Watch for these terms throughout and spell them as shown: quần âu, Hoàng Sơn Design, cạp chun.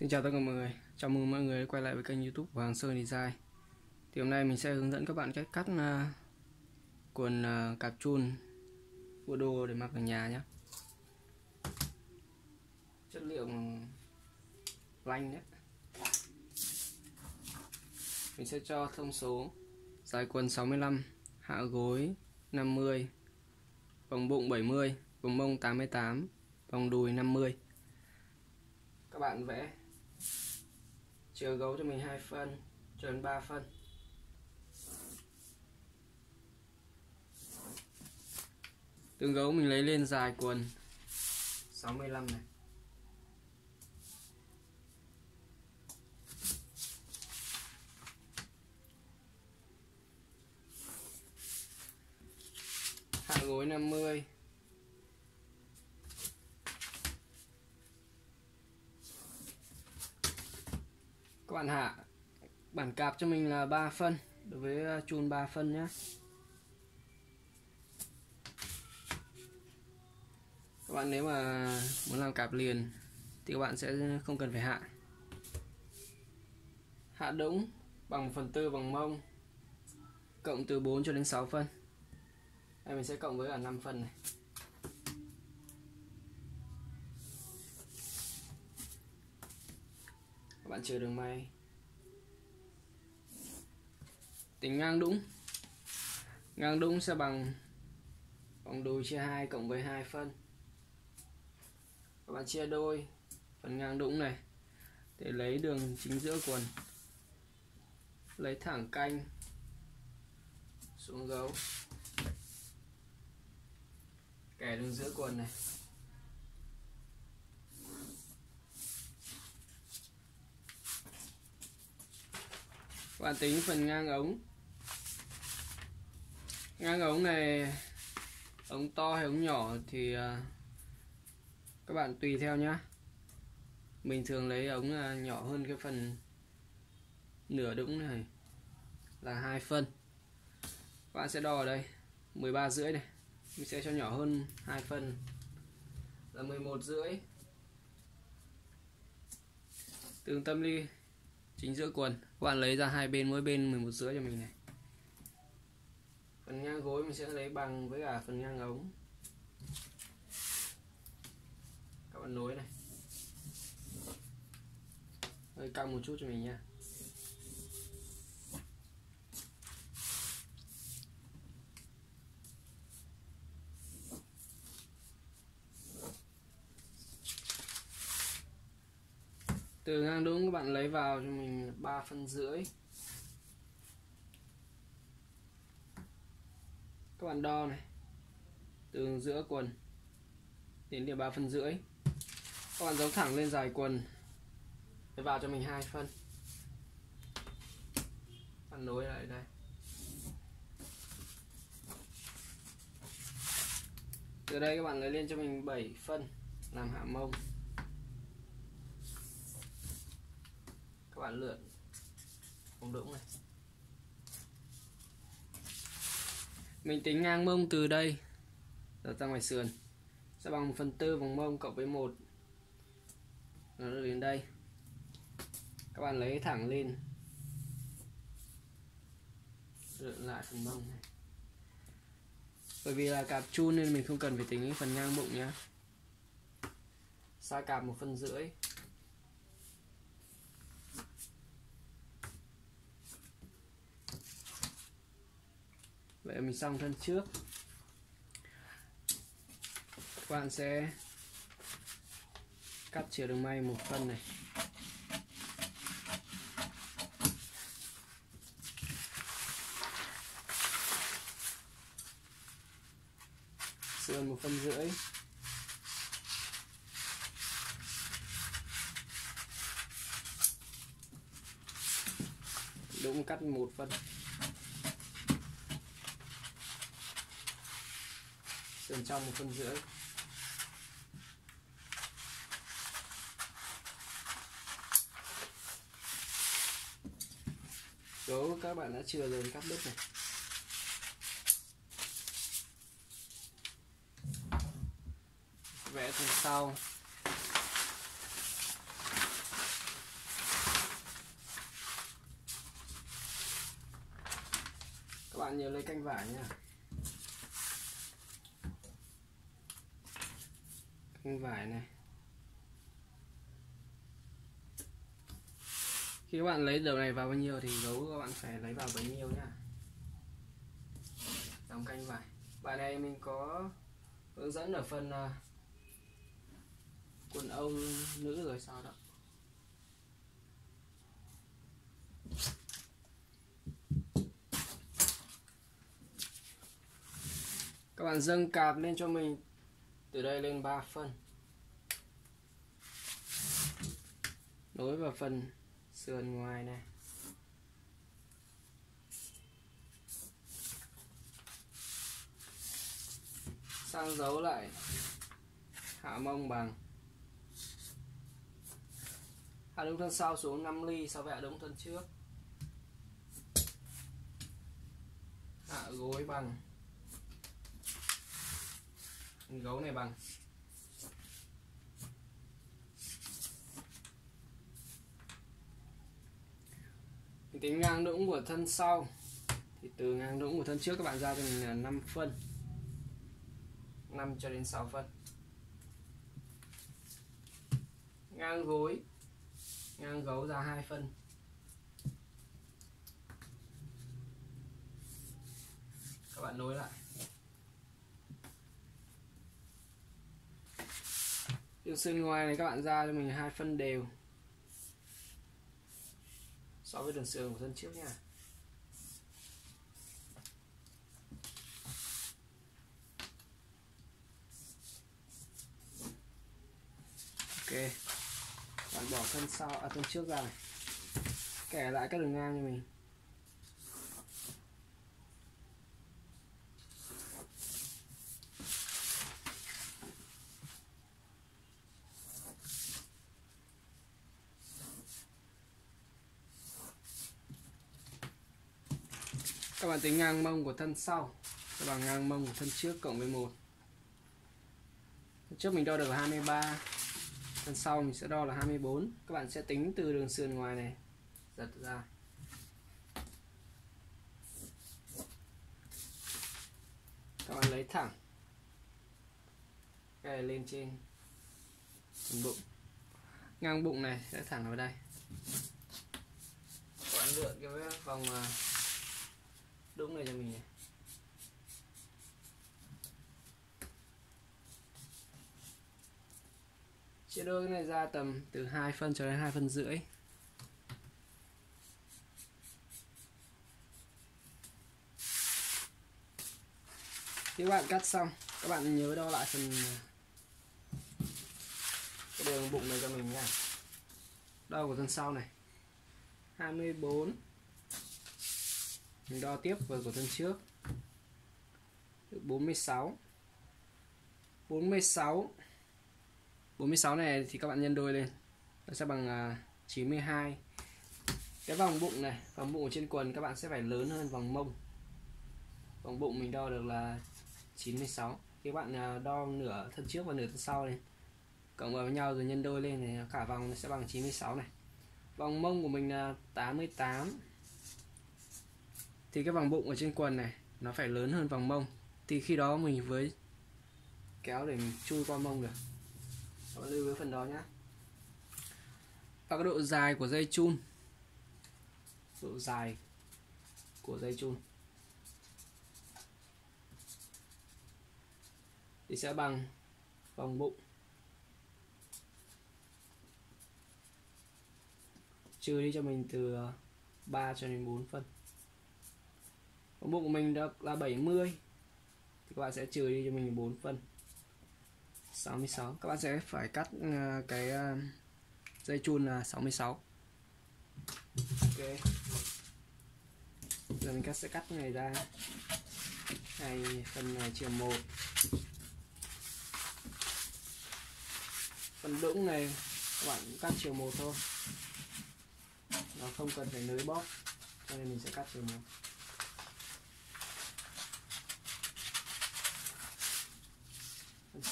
Xin chào tất cả mọi người, chào mừng mọi người quay lại với kênh YouTube của Hoàng Sơn Design. Thì hôm nay mình sẽ hướng dẫn các bạn cách cắt quần cạp chun bộ đồ để mặc ở nhà nhé. Chất liệu lanh đấy. Mình sẽ cho thông số dài quần 65, hạ gối 50, vòng bụng 70, vòng mông 88, vòng đùi 50. Các bạn vẽ chiều gấu cho mình 2 phân, tròn 3 phân. Tương gấu mình lấy lên dài quần 65 này. Hạ gối 50. Các bạn hạ bản cạp cho mình là 3 phân, đối với chun 3 phân nhé. Các bạn nếu mà muốn làm cạp liền thì các bạn sẽ không cần phải hạ. Hạ đũng bằng phần tư vòng mông, cộng từ 4 cho đến 6 phân. Đây mình sẽ cộng với cả 5 phân này. Bạn trừ đường may, tính ngang đũng sẽ bằng vòng đùi chia 2 cộng với 2 phân. Các bạn chia đôi phần ngang đũng này để lấy đường chính giữa quần, lấy thẳng canh xuống gấu, kẻ đường giữa quần này. Các bạn tính phần ngang ống. Ngang ống này, ống to hay ống nhỏ thì các bạn tùy theo nhá. Mình thường lấy ống nhỏ hơn cái phần nửa đũng này là 2 phân. Các bạn sẽ đo ở đây 13,5 này. Mình sẽ cho nhỏ hơn 2 phân là 11,5. Tương tâm ly chính giữa quần, các bạn lấy ra hai bên, mỗi bên 11,5 cho mình này. Phần ngang gối mình sẽ lấy bằng với cả phần ngang ống. Các bạn nối này, hơi căng một chút cho mình nha. Từ ngang đúng các bạn lấy vào cho mình 3,5. Các bạn đo này, từ giữa quần đến điểm 3,5. Các bạn giấu thẳng lên dài quần, lấy vào cho mình 2 phân. Các bạn nối lại đây. Từ đây các bạn lấy lên cho mình 7 phân làm hạ mông. Các bạn lượn vòng đũng này. Mình tính ngang mông từ đây ra ngoài sườn sẽ bằng 1/4 vòng mông cộng với 1. Nó đến đây. Các bạn lấy thẳng lên, lượn lại phần mông này. Bởi vì là cạp chun nên mình không cần phải tính phần ngang bụng nhá. Sa cạp 1,5. Vậy mình xong thân trước. Các bạn sẽ cắt chìa đường may 1 phân này. Sườn 1,5. Đúng cắt 1 phân. Sườn trong 1,5. Gấu các bạn đã chừa rồi, cắt đứt này. Vẽ phần sau. bạn nhớ lấy canh vải nha. Canh vải này. Khi các bạn lấy đầu này vào bao nhiêu thì gấu các bạn phải lấy vào bấy nhiêu nha. Đóng canh vải. Bài này mình có hướng dẫn ở phần quần âu nữ rồi sao đó. Các bạn dâng cạp lên cho mình từ đây lên 3 phân. Nối vào phần sườn ngoài này. Sang giấu lại hạ mông bằng hạ đống thân sau xuống 5 ly so với hạ đống thân trước. Hạ gối bằng gấu này bằng mình tính ngang đũng của thân sau thì từ ngang đũng của thân trước các bạn ra cho mình là 5 phân 5 cho đến 6 phân. Ngang gối ngang gấu ra 2 phân. Các bạn nối lại. Đường sườn ngoài này các bạn ra cho mình 2 phân đều so với đường sườn của thân trước nha. Ok, bạn bỏ thân sau thân trước ra này, kẻ lại các đường ngang cho mình. Các bạn tính ngang mông của thân sau các bạn ngang mông của thân trước cộng với 1. Trước mình đo được 23, thân sau mình sẽ đo là 24. Các bạn sẽ tính từ đường sườn ngoài này giật ra. Các bạn lấy thẳng cái này lên trên bụng, ngang bụng này sẽ thẳng vào đây. Các bạn lượn cái vòng đúng này cho mình này. Chia đôi cái này ra tầm từ 2 phân cho đến 2 phân rưỡi. Khi các bạn cắt xong, các bạn nhớ đo lại phần cái đường bụng này cho mình nha. Đo của thân sau này 24. Mình đo tiếp với của thân trước được 46 này thì các bạn nhân đôi lên nó sẽ bằng 92. Cái vòng bụng này, vòng bụng trên quần các bạn sẽ phải lớn hơn vòng mông. Vòng bụng mình đo được là 96. Các bạn đo nửa thân trước và nửa thân sau lên cộng vào với nhau rồi nhân đôi lên thì cả vòng nó sẽ bằng 96 này. Vòng mông của mình là 88. Thì cái vòng bụng ở trên quần này nó phải lớn hơn vòng mông thì khi đó mình với kéo để mình chui qua mông được. Các bạn lưu với phần đó nhé. Và cái độ dài của dây chun, độ dài của dây chun thì sẽ bằng vòng bụng trừ đi cho mình từ 3 cho đến 4 phân. Vòng bụng của mình được là 70 thì các bạn sẽ trừ đi cho mình 4 phân 66. Các bạn sẽ phải cắt cái dây chun là 66. Ok, giờ mình sẽ cắt này ra này, phần này chiều 1, phần đũng này các bạn cắt chiều 1 thôi, nó không cần phải nới bóp cho nên mình sẽ cắt chiều 1.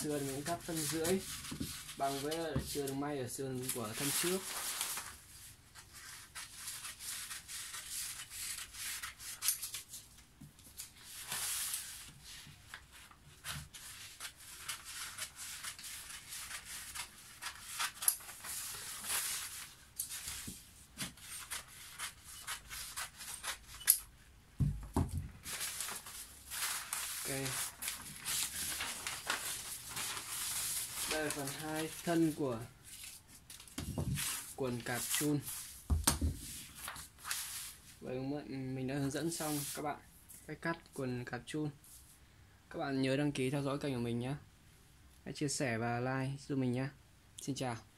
Sườn mình cắt phân rưỡi bằng với sườn may ở sườn của thân trước. Okay. Đây là phần hai thân của quần cạp chun. Vậy mình đã hướng dẫn xong các bạn cách cắt quần cạp chun. Các bạn nhớ đăng ký theo dõi kênh của mình nhé. Hãy chia sẻ và like giúp mình nhé. Xin chào.